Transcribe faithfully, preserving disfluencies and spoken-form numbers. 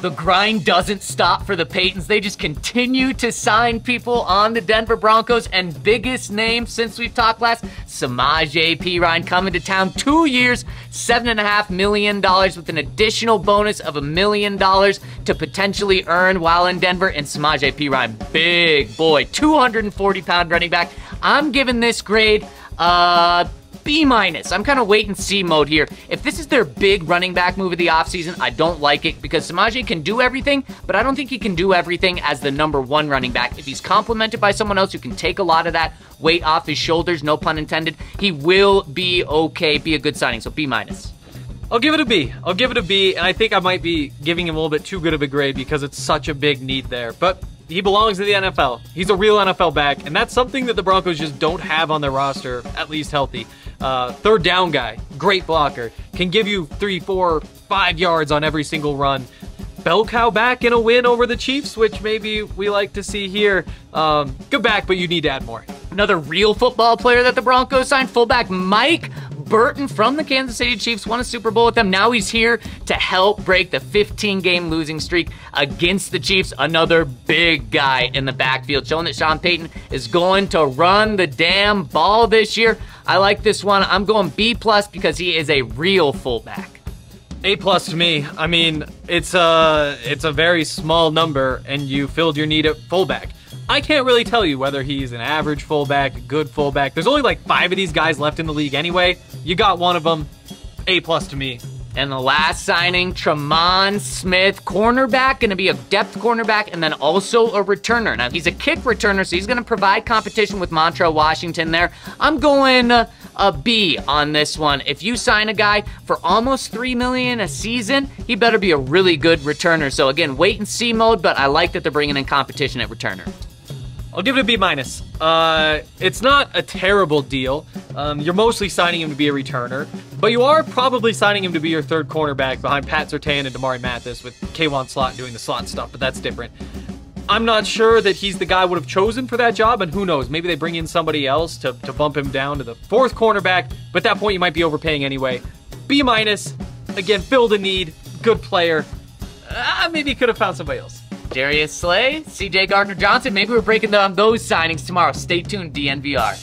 The grind doesn't stop for the Paytons. They just continue to sign people on the Denver Broncos, and biggest name since we've talked last, Samaje Perine coming to town. Two years, seven and a half million dollars with an additional bonus of a million dollars to potentially earn while in Denver. And Samaje Perine, big boy, two hundred forty pound running back. I'm giving this grade uh B minus. I'm kind of wait and see mode here. If this is their big running back move of the offseason, I don't like it because Samaje can do everything, but I don't think he can do everything as the number one running back. If he's complemented by someone else who can take a lot of that weight off his shoulders, no pun intended, he will be okay, be a good signing. So B minus. I'll give it a B. I'll give it a B, and I think I might be giving him a little bit too good of a grade because it's such a big need there. But he belongs to the N F L. He's a real N F L back, and that's something that the Broncos just don't have on their roster, at least healthy. Uh, third down guy, great blocker, can give you three, four, five yards on every single run. Bell cow back in a win over the Chiefs, which maybe we like to see here. Um, good back, but you need to add more. Another real football player that the Broncos signed, fullback Mike Burton from the Kansas City Chiefs, won a Super Bowl with them. Now he's here to help break the fifteen game losing streak against the Chiefs. Another big guy in the backfield, showing that Sean Payton is going to run the damn ball this year. I like this one. I'm going B plus because he is a real fullback. A plus to me. I mean, it's a, it's a very small number, and you filled your need at fullback. I can't really tell you whether he's an average fullback, a good fullback. There's only like five of these guys left in the league anyway. You got one of them. A plus to me. And the last signing, Tremon Smith, cornerback, going to be a depth cornerback and then also a returner. Now, he's a kick returner, so he's going to provide competition with Montrell Washington there. I'm going uh, a B on this one. If you sign a guy for almost three million dollars a season, he better be a really good returner. So, again, wait and see mode, but I like that they're bringing in competition at returner. I'll give it a B minus. Uh, it's not a terrible deal. Um, you're mostly signing him to be a returner, but you are probably signing him to be your third cornerback behind Pat Surtain and Damari Mathis, with Kwan Slot doing the slot stuff, but that's different. I'm not sure that he's the guy I would have chosen for that job, and who knows, maybe they bring in somebody else to, to bump him down to the fourth cornerback, but at that point you might be overpaying anyway. B minus, again, filled a need, good player. Uh, maybe you could have found somebody else. Darius Slay, C J Gardner Johnson. Maybe we're breaking down those signings tomorrow. Stay tuned, D N V R.